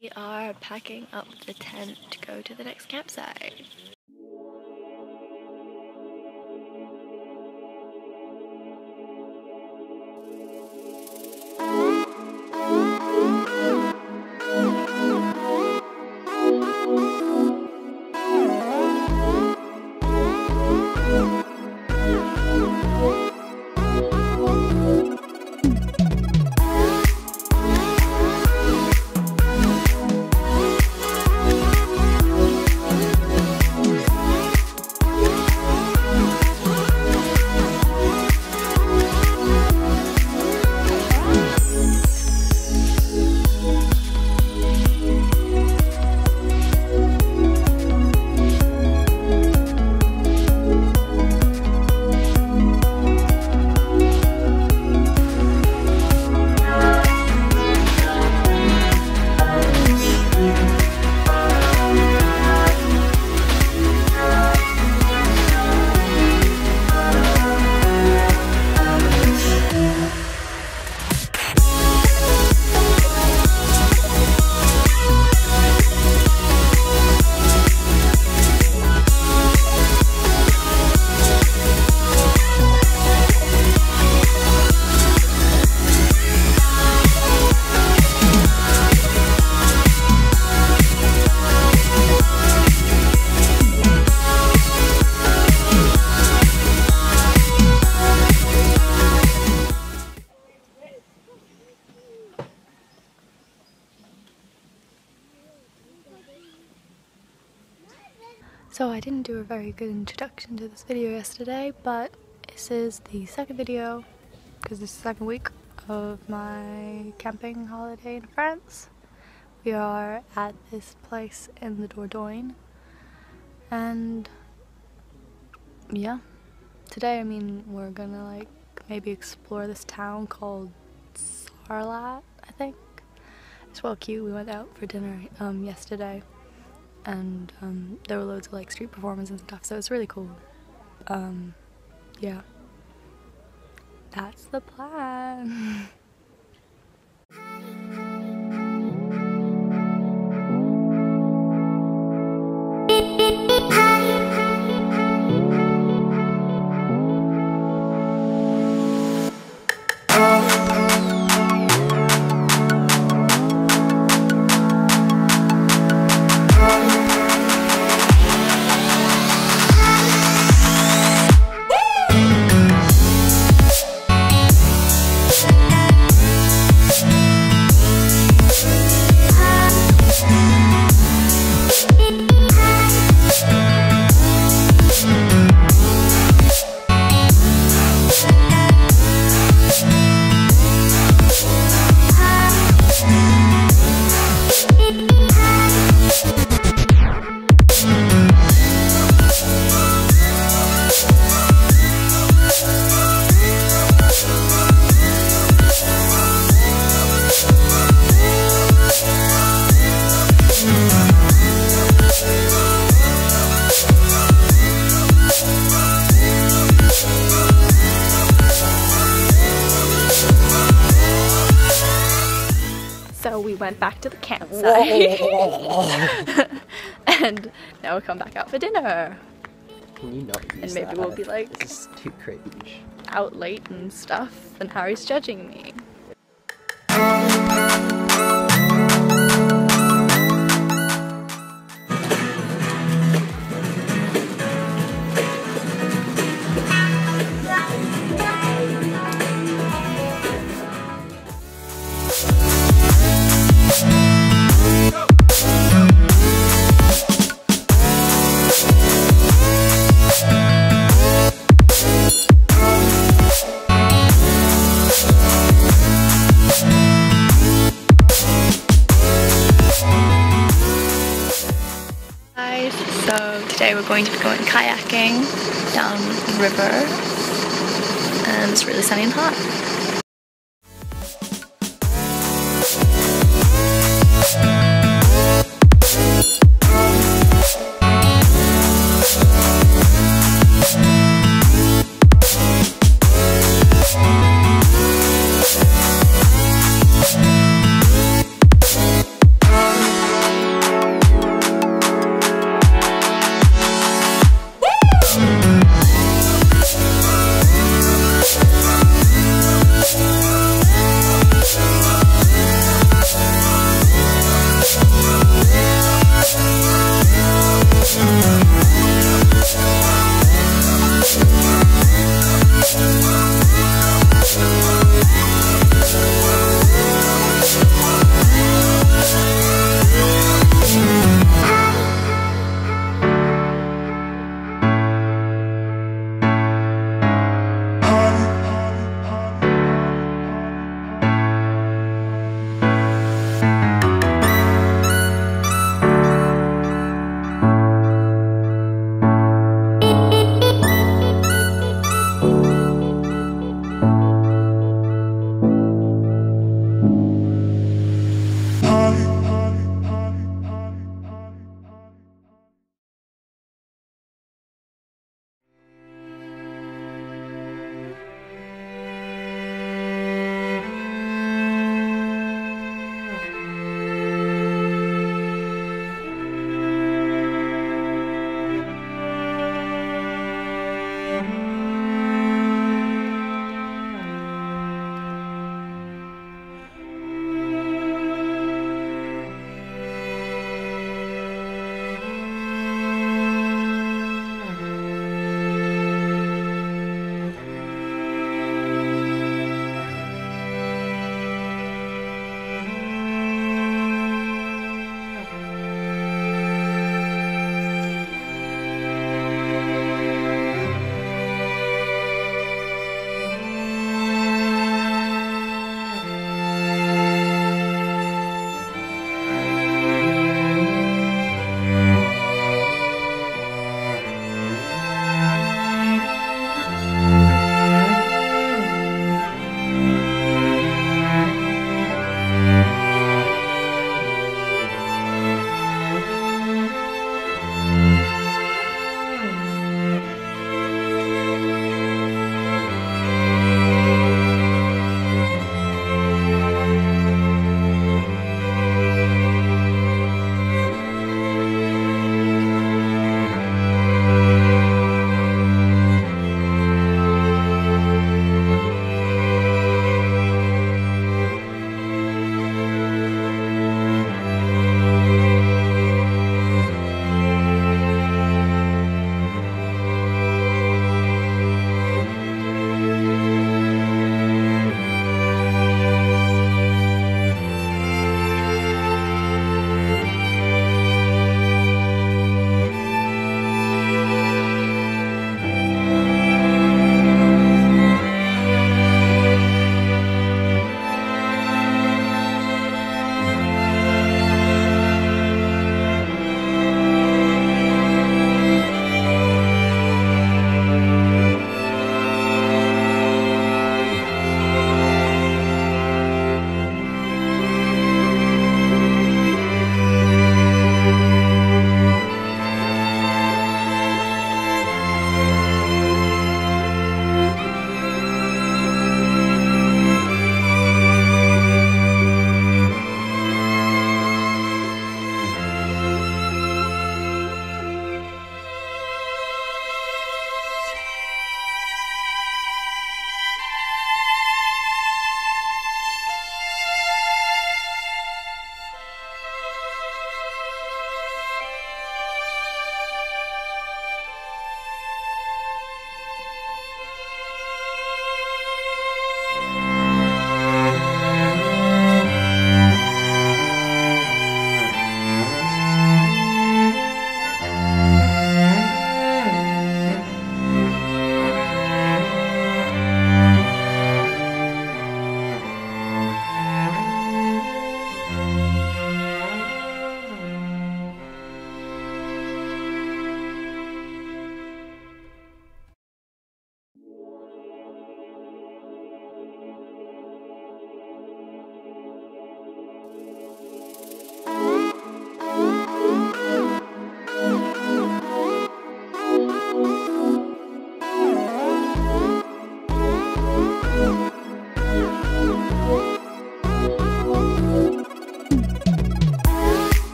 We are packing up the tent to go to the next campsite. So I didn't do a very good introduction to this video yesterday, but this is the second video, because this is the second week of my camping holiday in France. We are at this place in the Dordogne, and yeah, today we're gonna maybe explore this town called Sarlat, I think. It's well cute. We went out for dinner yesterday. And there were loads of street performers and stuff, so it's really cool. Yeah, that's the plan. Went back to the campsite and now we'll come back out for dinner. Can you not use and maybe that? We'll be like, this is too cringe. Out late and stuff, and Harry's judging me. Today we're going to be going kayaking down the river, and it's really sunny and hot.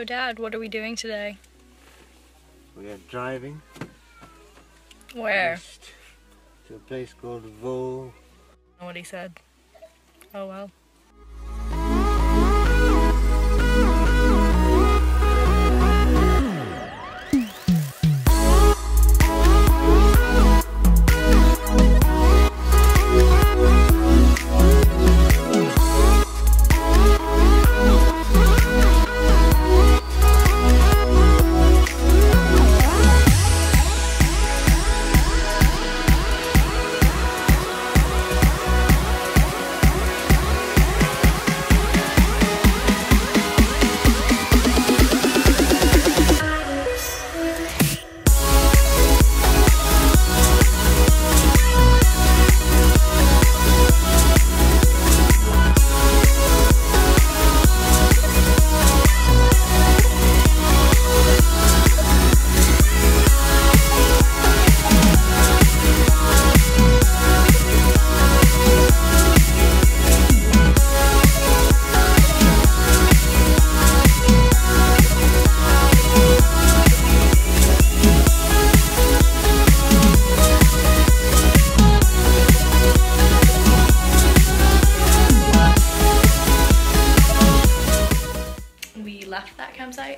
So Dad, what are we doing today? We are driving. Where? East, to a place called Vaux. I don't know what he said. Oh well.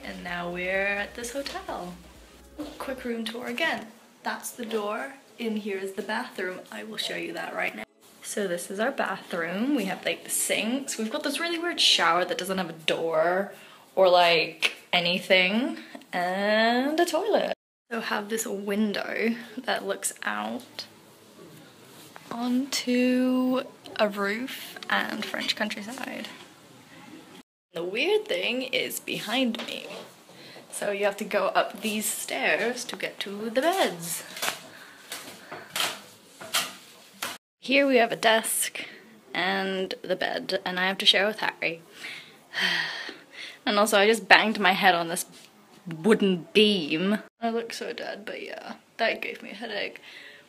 And now we're at this hotel. Quick room tour again. That's the door. In here is the bathroom. I will show you that right now. So this is our bathroom. We have like the sinks. We've got this really weird shower that doesn't have a door or like anything, and a toilet. So have this window that looks out onto a roof and French countryside. The weird thing is behind me. So you have to go up these stairs to get to the beds. Here we have a desk and the bed, and I have to share with Harry. And also I just banged my head on this wooden beam. I look so dead, but yeah, that gave me a headache.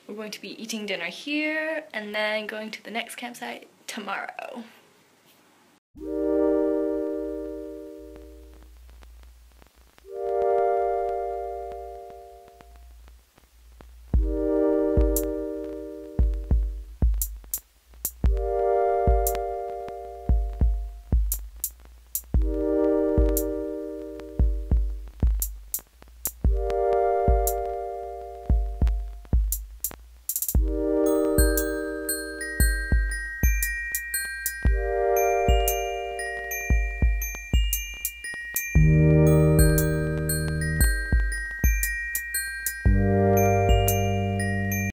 We're going to be eating dinner here and then going to the next campsite tomorrow.